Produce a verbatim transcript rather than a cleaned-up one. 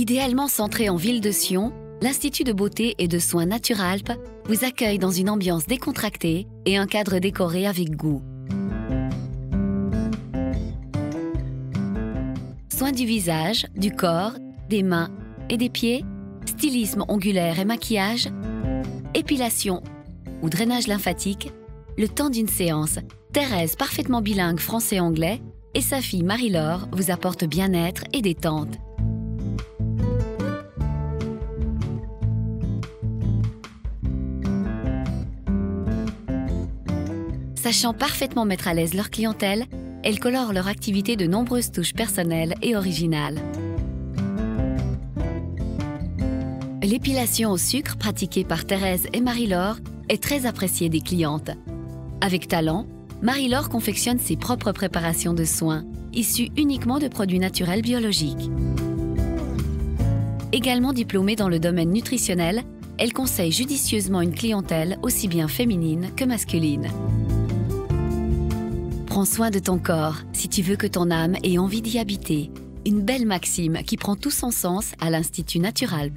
Idéalement centré en ville de Sion, l'Institut de beauté et de soins Naturalp vous accueille dans une ambiance décontractée et un cadre décoré avec goût. Soins du visage, du corps, des mains et des pieds, stylisme ongulaire et maquillage, épilation ou drainage lymphatique, le temps d'une séance, Thérèse, parfaitement bilingue français-anglais, et sa fille Marie-Laure vous apportent bien-être et détente. Sachant parfaitement mettre à l'aise leur clientèle, elles colorent leur activité de nombreuses touches personnelles et originales. L'épilation au sucre pratiquée par Thérèse et Marie-Laure est très appréciée des clientes. Avec talent, Marie-Laure confectionne ses propres préparations de soins, issues uniquement de produits naturels biologiques. Également diplômée dans le domaine nutritionnel, elle conseille judicieusement une clientèle aussi bien féminine que masculine. Prends soin de ton corps si tu veux que ton âme ait envie d'y habiter. Une belle maxime qui prend tout son sens à l'Institut Naturalp.